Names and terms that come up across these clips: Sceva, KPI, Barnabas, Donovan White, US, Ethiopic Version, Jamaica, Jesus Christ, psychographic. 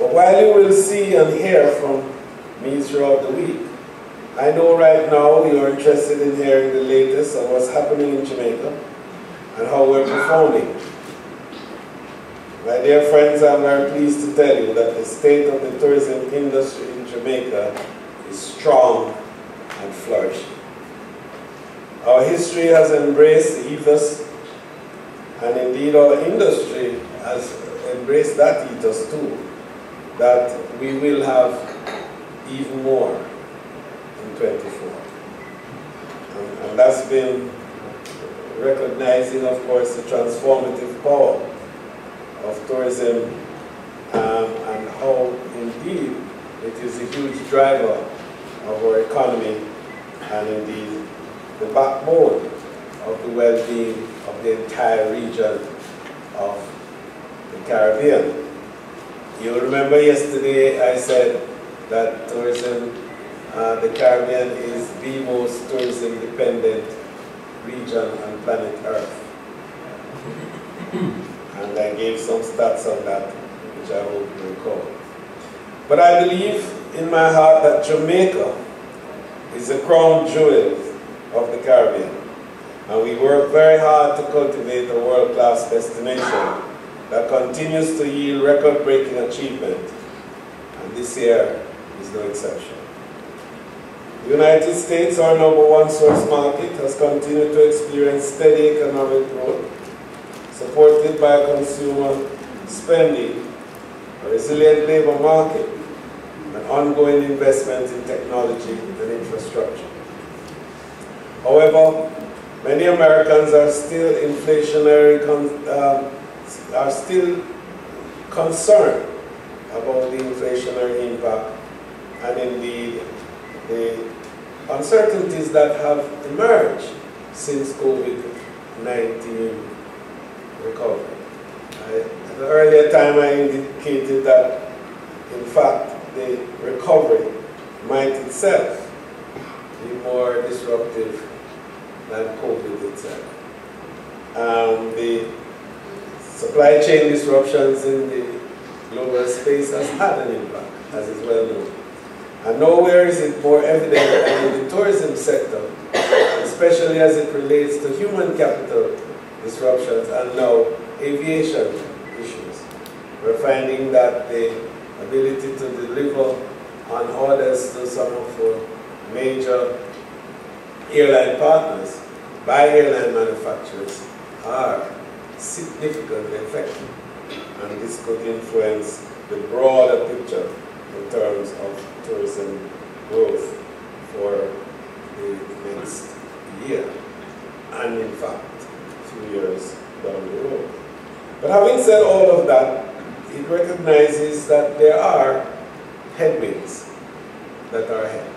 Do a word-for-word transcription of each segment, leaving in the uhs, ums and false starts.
But while you will see and hear from me throughout the week, I know right now you are interested in hearing the latest on what's happening in Jamaica and how we're performing. My dear friends, I'm very pleased to tell you that the state of the tourism industry in Jamaica is strong and flourishing. Our history has embraced the ethos, and indeed our industry has embraced that ethos too, that we will have even more in twenty-four. And, and that's been recognizing, of course, the transformative power of tourism um, and how indeed it is a huge driver of our economy and indeed the backbone of the well-being of the entire region of the Caribbean. You'll remember yesterday I said that tourism, uh, the Caribbean is the most tourism-dependent region on planet Earth. And I gave some stats on that, which I hope you recall. But I believe in my heart that Jamaica is the crown jewel of the Caribbean. And we work very hard to cultivate a world-class destination that continues to yield record-breaking achievement. And this year is no exception. The United States, our number one source market, has continued to experience steady economic growth, supported by consumer spending, a resilient labor market, and ongoing investment in technology and infrastructure. However, many Americans are still inflationary, uh, are still concerned about the inflationary impact and indeed the uncertainties that have emerged since COVID nineteen recovery. I, at the earlier time I indicated that in fact the recovery might itself be more disruptive than COVID itself. Um, the supply chain disruptions in the global space has had an impact, as is well known. And nowhere is it more evident than in the tourism sector, especially as it relates to human capital disruptions and now aviation issues. We're finding that the ability to deliver on orders to some of our major airline partners by airline manufacturers are significantly affected, and this could influence the broader picture in terms of tourism growth for the next year and in fact few years down the road. But having said all of that, it recognizes that there are headwinds that are ahead.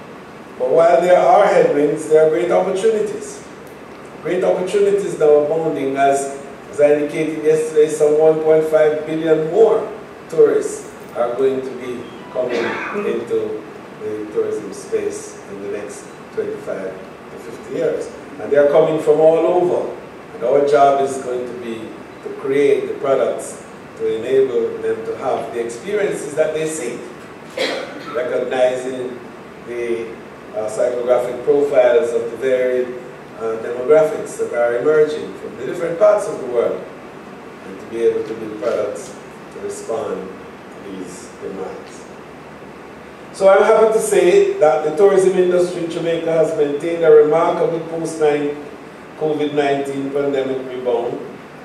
But while there are headwinds, there are great opportunities. Great opportunities that are abounding, as, as I indicated yesterday, some one point five billion more tourists are going to be coming into the tourism space in the next twenty-five to fifty years. And they are coming from all over. And our job is going to be to create the products to enable them to have the experiences that they seek, recognizing the Uh, psychographic profiles of the varied uh, demographics that are emerging from the different parts of the world, and to be able to build products to respond to these demands. So I'm happy to say that the tourism industry in Jamaica has maintained a remarkable post-COVID nineteen pandemic rebound,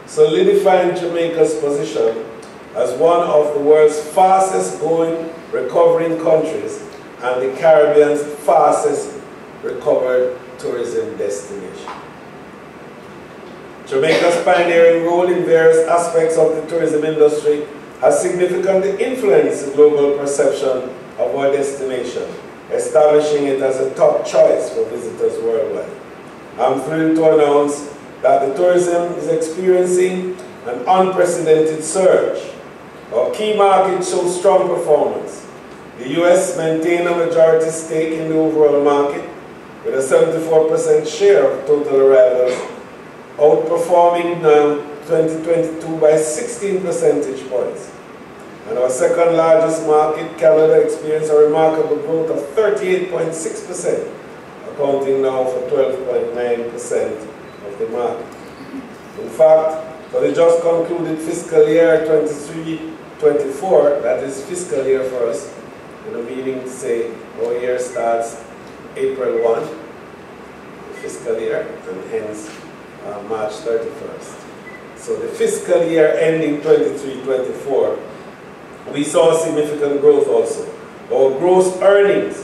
solidifying Jamaica's position as one of the world's fastest growing recovering countries and the Caribbean's fastest recovered tourism destination. Jamaica's pioneering role in various aspects of the tourism industry has significantly influenced the global perception of our destination, establishing it as a top choice for visitors worldwide. I'm thrilled to announce that the tourism is experiencing an unprecedented surge. Our key markets show strong performance. The U S maintained a majority stake in the overall market with a seventy-four percent share of total arrivals, outperforming um, twenty twenty-two by sixteen percentage points. And our second largest market, Canada, experienced a remarkable growth of thirty-eight point six percent, accounting now for twelve point nine percent of the market. In fact, for the just concluded fiscal year twenty-three twenty-four, that is fiscal year for us, you know, meaning to say our year starts April first, the fiscal year, and hence uh, March thirty-first. So the fiscal year ending twenty-three twenty-four, we saw significant growth also. Our gross earnings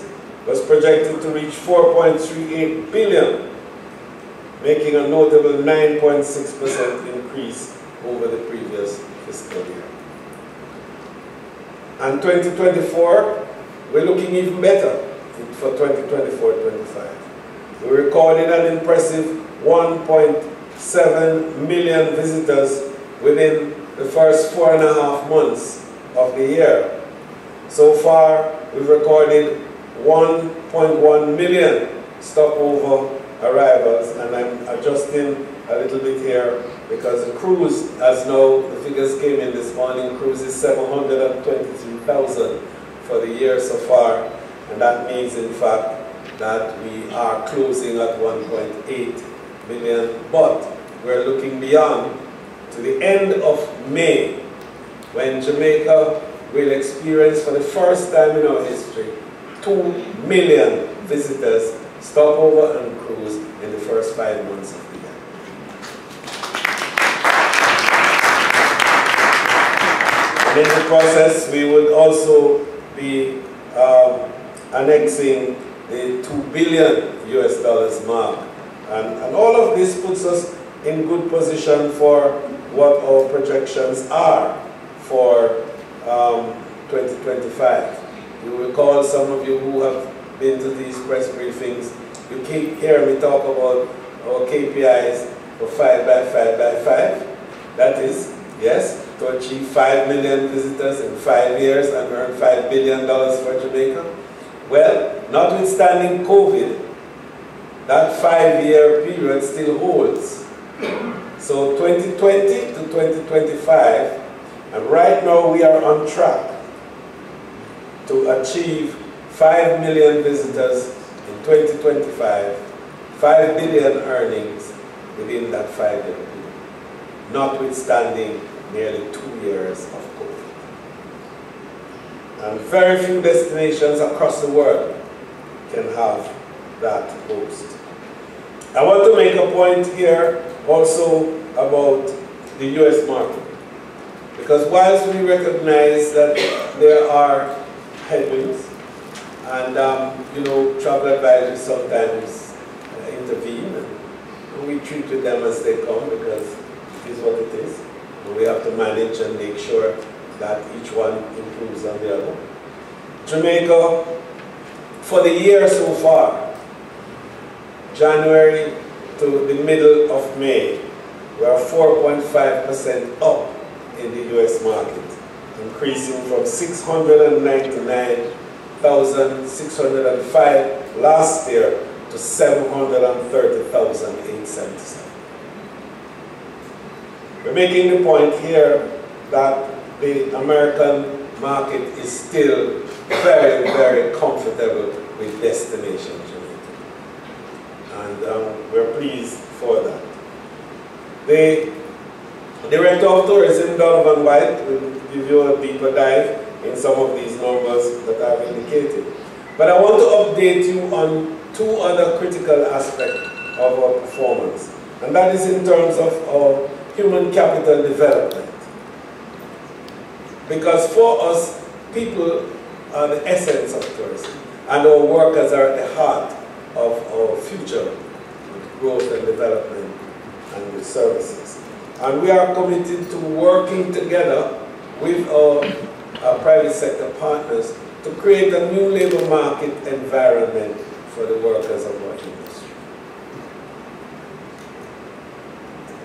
was projected to reach four point three eight billion dollars, making a notable nine point six percent increase over the previous fiscal year. And twenty twenty-four, we're looking even better for twenty twenty-four twenty-five. We recorded an impressive one point seven million visitors within the first four and a half months of the year. So far, we've recorded one point one million stopover arrivals, and I'm adjusting a little bit here because the cruise, as now the figures came in this morning, cruise is seven hundred twenty-three thousand for the year so far, and that means in fact that we are closing at one point eight million, but we're looking beyond to the end of May, when Jamaica will experience for the first time in our history two million visitors, stopover and cruise, in the first five months of the year. And in the process, we would also be um, annexing the two billion U S dollars mark. And, and all of this puts us in good position for what our projections are for um, twenty twenty-five. You recall, some of you who have been to these press briefings, you keep hearing me talk about our K P Is for five by five by five. That is, yes, to achieve five million visitors in five years and earn five billion dollars for Jamaica. Well, notwithstanding COVID, that five-year period still holds. So twenty twenty to twenty twenty-five, and right now we are on track to achieve five million visitors in twenty twenty-five, five billion earnings within that five-year period, notwithstanding nearly two years of COVID. And very few destinations across the world can have that host. I want to make a point here also about the U S market, because whilst we recognize that there are headwinds, and um, you know, travel advisors sometimes uh, intervene, and we treat with them as they come because it is what it is. And we have to manage and make sure that each one improves on the other. Jamaica, for the year so far, January to the middle of May, we are four point five percent up in the U S market, increasing from six hundred ninety-nine thousand six hundred five last year to seven hundred thirty thousand eight hundred seventy-seven. We're making the point here that the American market is still very, very comfortable with destination Jamaica, and um, we're pleased for that. The Director of Tourism, Donovan White, will give you a deeper dive in some of these numbers that I've indicated. But I want to update you on two other critical aspects of our performance, and that is in terms of our human capital development. Because for us, people are the essence of tourism, and our workers are at the heart of our future growth and development and with services. And we are committed to working together with our, our private sector partners to create a new labor market environment for the workers of our industry.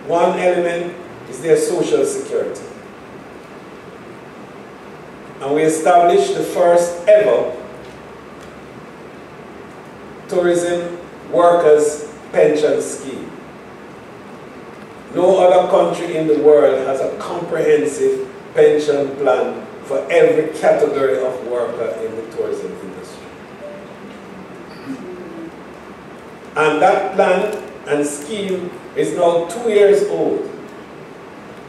One element is their social security. And we established the first ever tourism workers' pension scheme. No other country in the world has a comprehensive pension plan for every category of worker in the tourism industry. And that plan and scheme is now two years old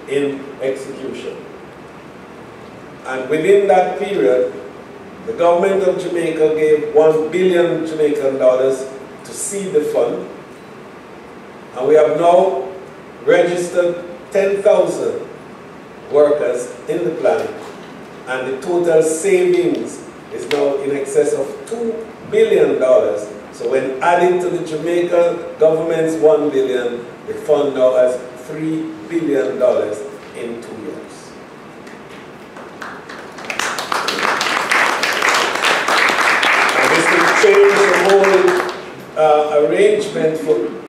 in execution. And within that period, the government of Jamaica gave one billion Jamaican dollars to seed the fund. And we have now registered ten thousand workers in the plan. And the total savings is now in excess of two billion dollars. So when added to the Jamaica government's one billion dollars, the fund now has three billion dollars in two years. And this will change the whole uh, arrangement for